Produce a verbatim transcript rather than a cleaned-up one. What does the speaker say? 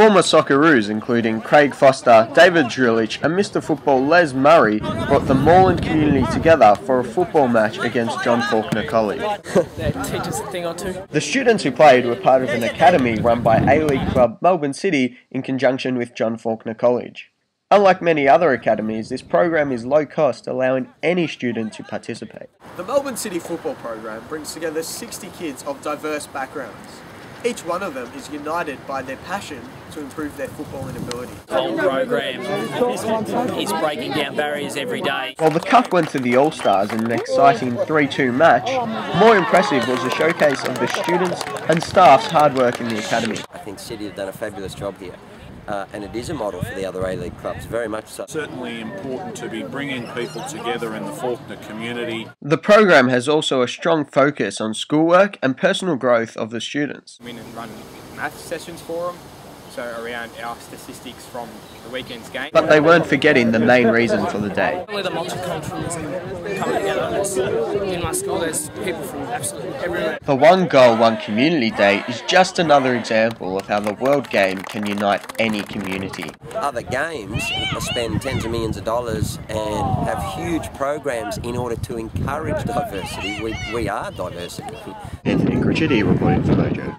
Former Socceroos including Craig Foster, David Zdrilic and Mister Football Les Murray brought the Moreland community together for a football match against John Fawkner College. They teach us a thing or two. The students who played were part of an academy run by A League club Melbourne City in conjunction with John Fawkner College. Unlike many other academies, this program is low cost, allowing any student to participate. The Melbourne City football program brings together sixty kids of diverse backgrounds. Each one of them is united by their passion to improve their footballing ability. The whole program is breaking down barriers every day. While the Cup went to the All-Stars in an exciting three two match, more impressive was the showcase of the students and staff's hard work in the academy. I think City have done a fabulous job here. Uh, and it is a model for the other A League clubs, very much so. Certainly important to be bringing people together in the Fawkner community. The program has also a strong focus on schoolwork and personal growth of the students. We run math sessions for them, so around our statistics from the weekend's game. But they weren't forgetting the main reason for the day. Really the multiculturalism coming together. In my school there's people from absolutely everywhere. The One Goal One Community Day is just another example of how the world game can unite any community. Other games spend tens of millions of dollars and have huge programs in order to encourage diversity. We, we are diversity. Anthony Crocitti reporting for Mojo.